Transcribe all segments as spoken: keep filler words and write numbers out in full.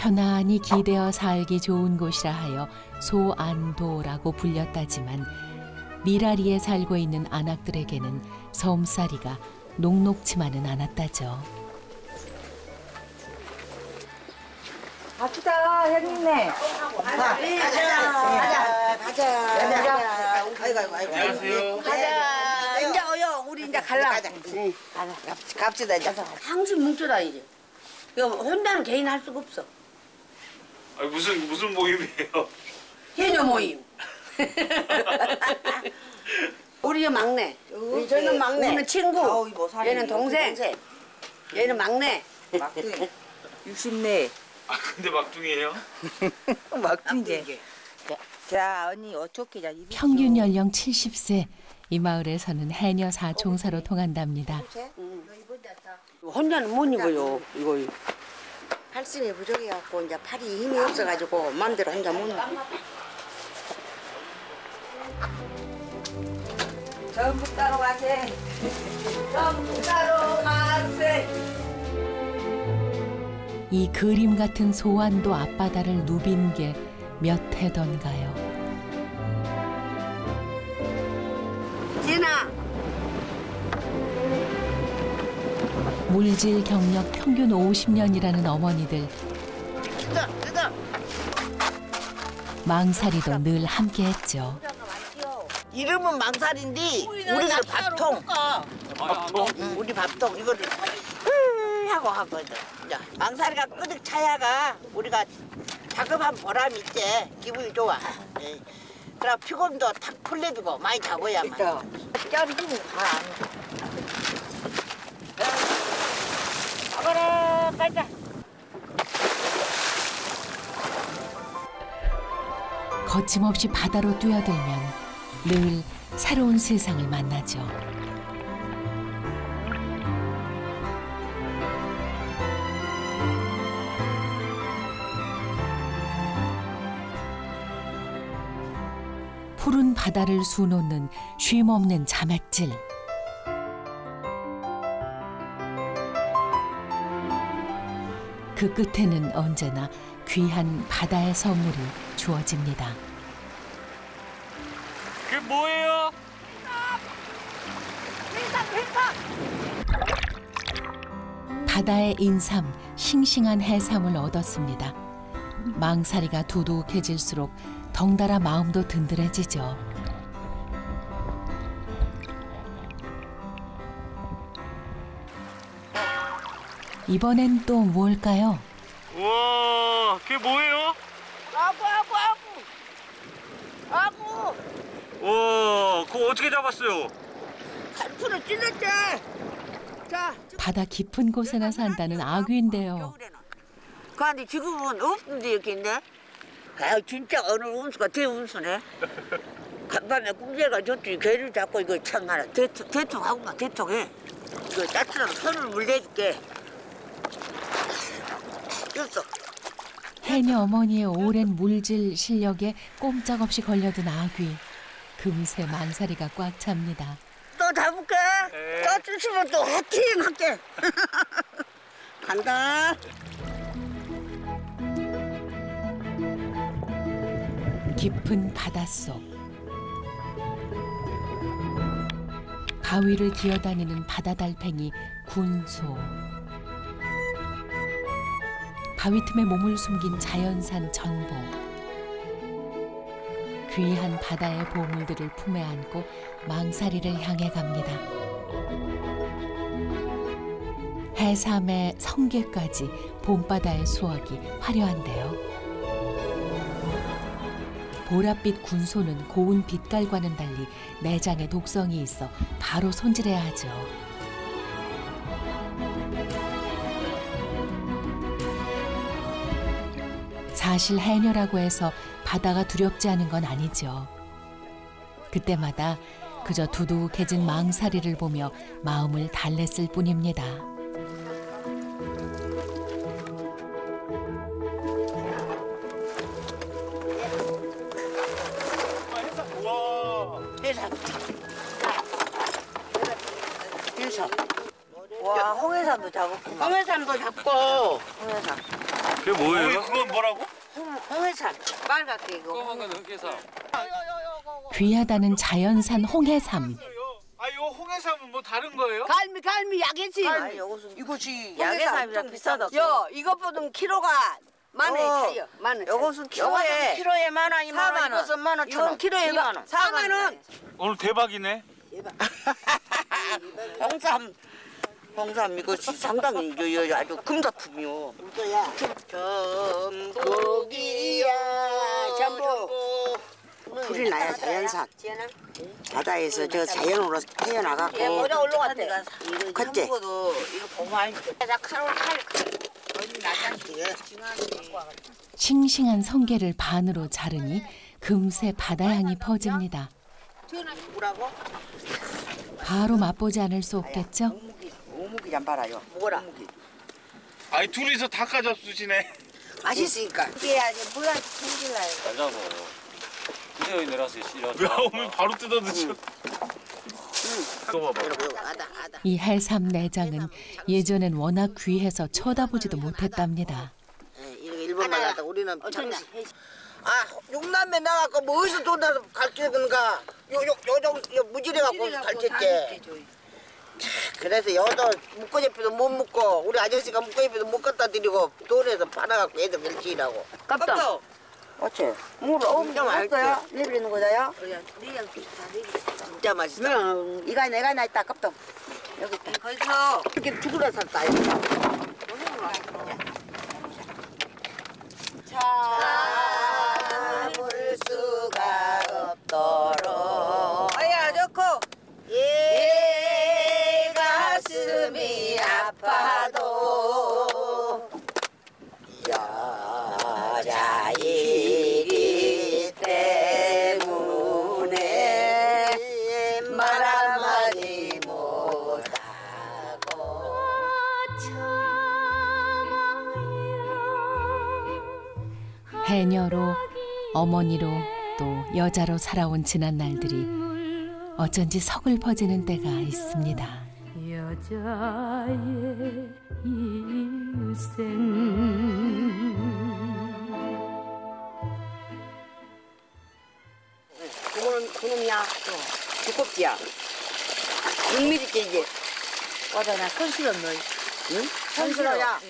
편안히 기대어 살기 좋은 곳이라 하여 소안도라고 불렸다지만 미라리에 살고 있는 안악들에게는 섬사리가 녹록치만은 않았다죠. 갑시다, 형님네. 가자, 가자, 가자. 아이고, 아이고, 아이고. 안녕하세요. 가자. 이제 어여, 우리 이제 갈라. 가자. 응. 갑시다, 이제. 항상 뭉쳐다, 이제. 혼자는 개인 할 수가 없어. 아니, 무슨, 무슨 모임이에요? 개녀 모임. 우리 막내. 우리 저는 막내. 우리는 친구. 아우, 뭐 얘는 동생. 동생. 얘는 막내. 막둥이. 육십네. 아, 근데 막둥이에요? 막둥이지. 자, 자, 언니 어떻게 자. 평균 연령 칠십 세. 이 마을에서는 해녀 사총사로 통한답니다. 응. 혼자는 못 입어요, 이거. 팔 심이 부족해갖고 이제 팔이 힘이 없어가지고 마음대로 혼자 못 입어. 전부 따로 가세. 전부 따로 가세. 이 그림 같은 소안도 앞바다를 누빈 게 몇 해던가요. 진아. 물질 경력 평균 오십 년이라는 어머니들. 진아, 진아. 망사리도 늘 함께했죠. 이름은 망살인데 우리가 밥통, 밥통? 응. 우리 밥통 이거를 하고 하거든. 망살이가 끄덕 차야가 우리가 작업한 보람이 있지. 기분이 좋아. 네. 그럼 피곤도 탁 풀려주고 많이 자고야만. 쩔이 힘이 가. 가거라 가자. 거침없이 바다로 뛰어들면 늘 새로운 세상을 만나죠. 푸른 바다를 수놓는 쉼없는 자맥질. 그 끝에는 언제나 귀한 바다의 선물이 주어집니다. 그게 뭐예요? 인삼! 인삼! 바다의 인삼, 싱싱한 해삼을 얻었습니다. 망사리가 두둑해질수록 덩달아 마음도 든든해지죠. 이번엔 또 뭘까요? 우와, 그게 뭐예요? 아구, 아구, 아구! 아구! 오, 그거 어떻게 잡았어요? 갈풀을 찔렀지. 자, 바다 깊은 곳에나 산다는 아귀인데요. 그런데 지금은 없는데 이렇게 있네. 아, 진짜 어느 운수가 대 운수네. 간밤에 꿈제가 저쪽에 개를 잡고 이거 참 하나 대통, 대통하고 막 대통해. 이거 따뜻한 손을 물려줄게. 됐어. 해녀 어머니의 오랜 물질 실력에 꼼짝없이 걸려든 아귀. 금세 망사리가 꽉 찹니다. 또 잡을게. 또 주시면 또 화팅 할게. 간다. 깊은 바닷속. 바위를 기어다니는 바다달팽이 군소. 바위 틈에 몸을 숨긴 자연산 전복. 귀한 바다의 보물들을 품에 안고 망사리를 향해 갑니다. 해삼의 성게까지 봄바다의 수확이 화려한데요. 보랏빛 군소는 고운 빛깔과는 달리 내장에 독성이 있어 바로 손질해야 하죠. 사실 해녀라고 해서 바다가 두렵지 않은 건 아니죠. 그때마다 그저 두둑해진 망사리를 보며 마음을 달랬을 뿐입니다. 해삼. 해삼. 와, 홍해삼도 잡고. 홍해삼도 잡고. 홍해삼. 그게 뭐예요? 그건 뭐라고? 홍해산. 빨갛게 이거. 검은 건 홍해산. 귀하다는 자연산 홍해삼. 아, 이거 홍해삼은 뭐 다른 거예요? 갈미, 갈미 약이지. 갈미. 이거지. 약해삼이랑 비싸다. 야, 이것보다는 키로가 만 원이 차이요. 만 원. 이것은 키로에 키로에 만 원이 만 원. 이것은 만 원. 이건 키로에 만 원. 사만 원. 오늘 대박이네. 대박. 홍삼. 홍삼 이거 상당히 요 아주 금다품이요. 물도야. 전복이야. 전복. 불이 나야 자연산. 바다에서 저 자연으로 태어나갖고. 예, 모자 올라갔대. 컸지. 이거 보고 많이. 나 칼로 칼. 싱싱한 성게를 반으로 자르니 금세 바다향이 퍼집니다. 뭐라고? 바로 맛보지 않을 수 없겠죠? 오목이 좀 봐라요. 뭐라? 아이 둘이서 다 까잡수시네. 맛있으니까. 이게 아주 물에 숨질라요. 잘 잡어. 이대로 내려서 씨라서. 야 오늘 바로 뜯어 드셔. 이 해삼 내장은 예전엔 워낙 귀해서 쳐다보지도 못했답니다. 일본만 갔다 우리는 아 용남에 나가고 뭐 어디서 돈 나서 갈치든가 요요요 무지래 갖고 갈치째. 그래서 여도 묶어잡이도 못 묶고 우리 아저씨가 묶어잡이도 못 갖다 드리고 돈에서 팔아갖고 애들 갈치라고. 깝다. 어째? 물 엄청 맛있어요. 내비리는 거다요. 진짜 맛있어. 이거 내가 나 있다 깝다. 여기 거기서 이렇게 죽으라 살다. 참을 수가 없도록. 아야 좋고. 예 가슴이 아파도 여자이기 때문에 말 한마디 못하고 해녀로 어머니로 또 여자로 살아온 지난 날들이 어쩐지 석을 퍼지는 때가 있습니다. 여자의 인생 그놈, 그놈이야. 두껍지야. 육 밀리미터지 이게. 맞아, 나 손실은 너. 응? 손실어야.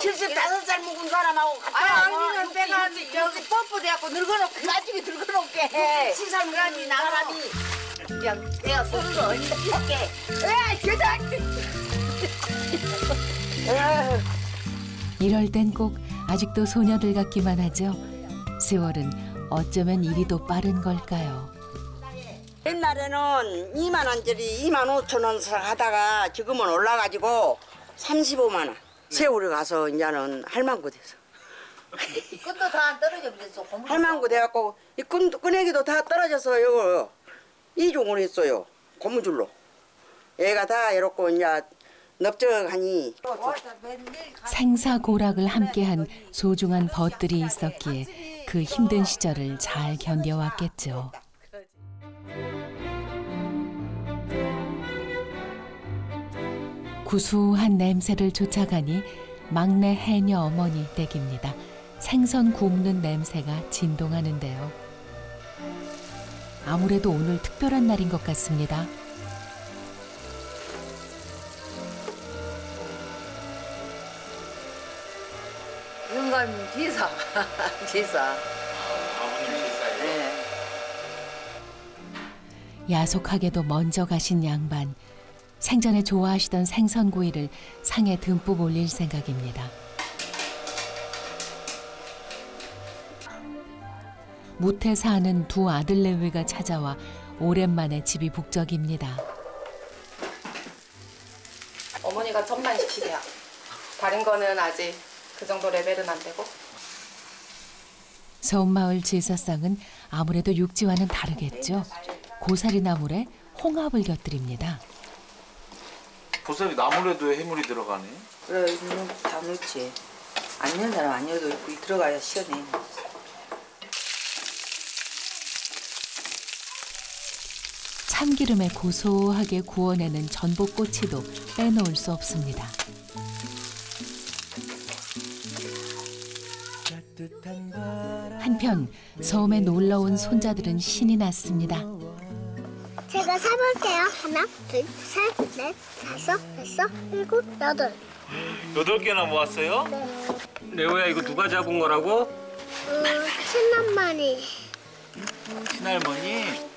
칠십오 살 먹은 사람하고 같아. 아니, 내가 여기 펌프돼갖고 늙어놓고, 나중에 늙어놓게 해. 칠십칠 살 먹은 사람이. 그냥 내가 손으로 어디다 칠게. 에, 계속. 이럴 땐 꼭 아직도 소녀들 같기만 하죠. 세월은 어쩌면 이리도 빠른 걸까요? 옛날에는 이만 원짜리 이만 오천 원 하다가 지금은 올라가지고 삼십오만 원. 네. 세월이 가서 이제는 할망구 돼서. 끝도 다 안 떨어져서 할망구 돼갖고 이 끈, 끈에기도 다 떨어져서 이거 이종을 했어요. 고무줄로. 애가 다 이렇고 이제 넓적하니. 생사고락을 함께한 소중한 벗들이 있었기에 그 힘든 시절을 잘 견뎌왔겠죠. 구수한 냄새를 쫓아가니 막내 해녀 어머니 댁입니다. 생선 굽는 냄새가 진동하는데요. 아무래도 오늘 특별한 날인 것 같습니다. 영감 기사, 기사. 아버님 기사예요. 네. 야속하게도 먼저 가신 양반. 생전에 좋아하시던 생선구이를 상에 듬뿍 올릴 생각입니다. 무태 사는 두 아들 내외가 찾아와 오랜만에 집이 북적입니다. 어머니가 천만 시키세요. 다른 거는 아직. 그 정도 레벨은 안 되고. 서운마을 제사상은 아무래도 육지와는 다르겠죠. 고사리 나물에 홍합을 곁들입니다. 고사리 나물에도 해물이 들어가네. 그래, 이건 다 넣지. 안 넣는 사람 안 넣어도 있고 들어가야 시원해. 참기름에 고소하게 구워내는 전복꼬치도 빼놓을 수 없습니다. 한편 섬에 놀러온 손자들은 신이 났습니다. 제가 세볼게요. 하나, 둘, 셋, 넷, 다섯, 여섯, 일곱, 여덟. 여덟 개나 모았어요? 네. 레오야, 이거 누가 잡은 거라고? 음, 친할머니. 친할머니? 네.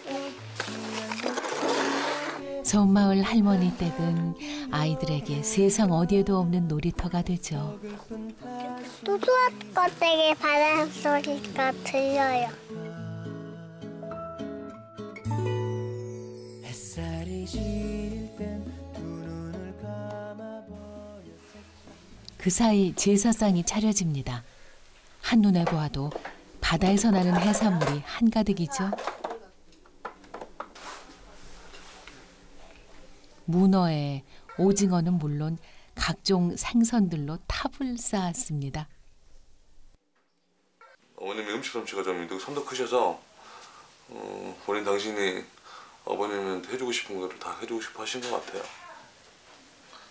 섬마을 할머니 댁은 아이들에게 세상 어디에도 없는 놀이터가 되죠. 또소아과 댁의 바람 소리가 들려요. 그 사이 제사상이 차려집니다. 한눈에 보아도 바다에서 나는 해산물이 한가득이죠. 문어에 오징어는 물론 각종 생선들로 탑을 쌓았습니다. 어머님이 음식 솜씨가 좀 손도 크셔서 어, 본인 당신이 어머님한테 해주고 싶은 거를 다 해주고 싶어 하신 것 같아요.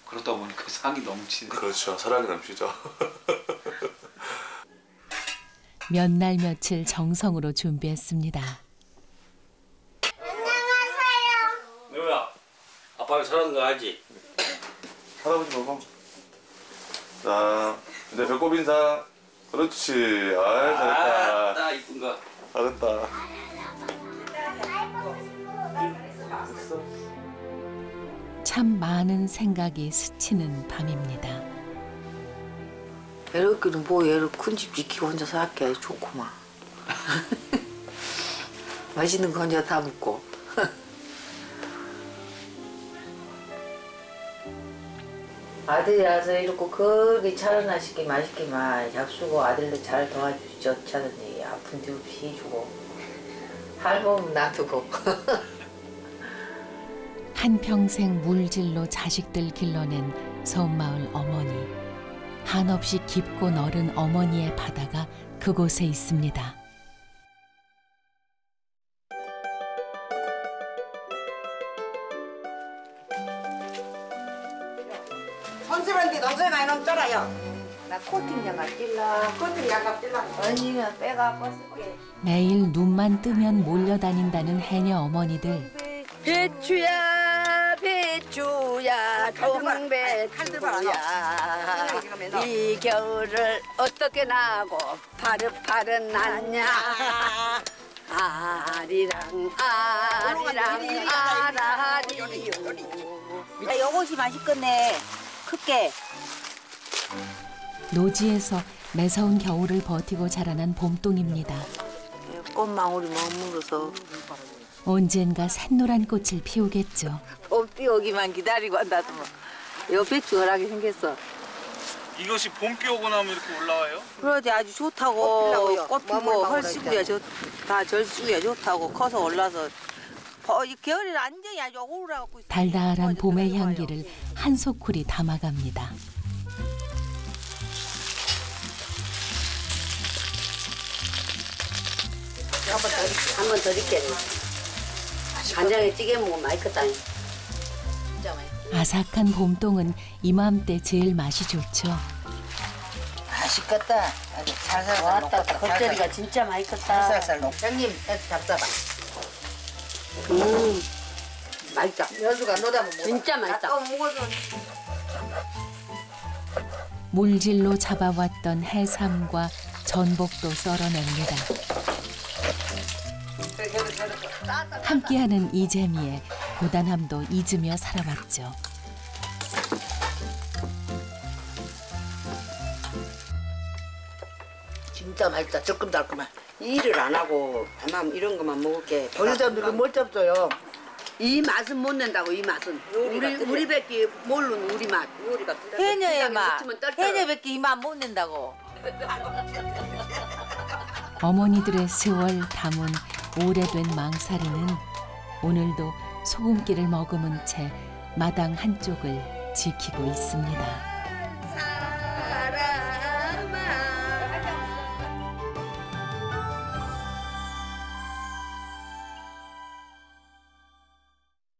그러다 보니까 사랑이 넘치네. 그렇죠. 사랑이 넘치죠. 몇 날 며칠 정성으로 준비했습니다. 안녕하세요. 누구야? 아빠가 잘하는 거 알지? 할아버지 먹어. 자, 이제 배꼽 인사. 그렇지. 아이, 잘했다. 아따, 이쁜 거. 잘했다. 참 많은 생각이 스치는 밤입니다. 애들끼리 뭐 얘를 큰 집 지키고 혼자 살게 좋구만. 맛있는 거 혼자 다 먹고. 아들이 와서 이렇게 크게 차려나시게 맛있게만 약수고 아들도 잘 도와주죠. 차든지 아픈 데 없이 해주고 할멈 놔두고. 한평생 물질로 자식들 길러낸 섬마을 어머니. 한없이 깊고 넓은 어머니의 바다가 그곳에 있습니다. 손수건데 너저 많이 넘더라요. 나 코팅 양갑 찔러, 코팅 양갑 찔러. 언니는 빼가 벗을게. 매일 눈만 뜨면 몰려다닌다는 해녀 어머니들. 배추야. 배추야 동배추야 이 겨울을 어떻게 나고 파릇파릇 났냐 아리랑 아리랑 아라리요. 요것이 맛있겠네. 크게. 노지에서 매서운 겨울을 버티고 자라난 봄동입니다. 꽃망울이 머무르서 언젠가 샛노란 꽃을 피우겠죠. 봄 피우기만 기다리고 한다도 뭐. 옆에 주얼하게 생겼어. 이것이 봄 피우고 나면 이렇게 올라와요? 그러지 아주 좋다고. 꽃 피우고 헐씨구야 다 절씨구야 좋다고 커서 올라서 어, 이 겨울에는 완전히 아주 오르라고. 달달한 봄의 향기를 한 소쿠리 담아갑니다. 한번 드릴게요. 간장에 찌개 먹으면 맛있겠다. 아삭한 봄동은 이맘때 제일 맛이 좋죠. 맛있겠다. 살살 녹았다. 겉절이가 진짜 맛있겠다. 살살 녹. 형님, 잡숴봐. 음, 맛있다. 여수가 너다 먹어. 진짜 맛있다. 물질로 잡아왔던 해삼과 전복도 썰어냅니다. 함께하는 이 재미에 고단함도 잊으며 살아왔죠. 진짜 맛있다. 조금 달콤한. 일을 안 하고 다만 이런 것만 먹을게. 버리자들이 못 잡어요. 이 맛은 못 낸다고. 이 맛은 우리 우리 밖에 모르는 우리 맛. 해녀의 맛. 해녀 밖에 이 맛 못 낸다고. 어머니들의 세월 담은 오래된 망사리는 오늘도 소금기를 머금은 채 마당 한쪽을 지키고 있습니다.